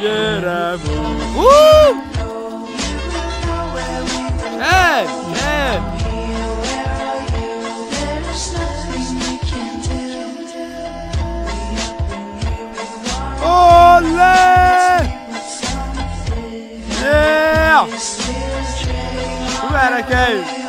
Yeah, woo! Hey, hey! Olé! Yeah! Where I came?